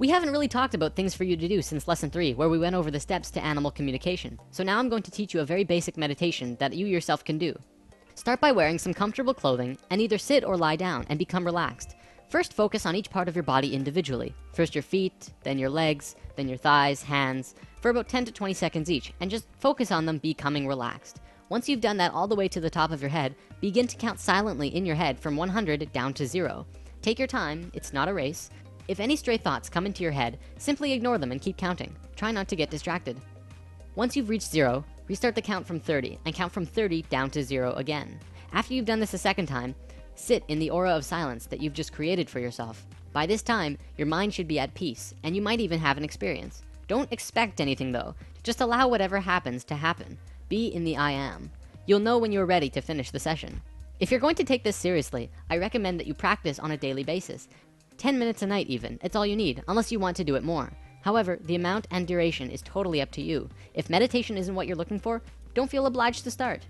We haven't really talked about things for you to do since lesson 3, where we went over the steps to animal communication. So now I'm going to teach you a very basic meditation that you yourself can do. Start by wearing some comfortable clothing and either sit or lie down and become relaxed. First, focus on each part of your body individually. First your feet, then your legs, then your thighs, hands, for about 10 to 20 seconds each, and just focus on them becoming relaxed. Once you've done that all the way to the top of your head, begin to count silently in your head from 100 down to 0. Take your time, it's not a race. If any stray thoughts come into your head, simply ignore them and keep counting. Try not to get distracted. Once you've reached 0, restart the count from 30 and count from 30 down to 0 again. After you've done this a second time, sit in the aura of silence that you've just created for yourself. By this time, your mind should be at peace and you might even have an experience. Don't expect anything though. Just allow whatever happens to happen. Be in the I am. You'll know when you're ready to finish the session. If you're going to take this seriously, I recommend that you practice on a daily basis. 10 minutes a night even, it's all you need, unless you want to do it more. However, the amount and duration is totally up to you. If meditation isn't what you're looking for, don't feel obliged to start.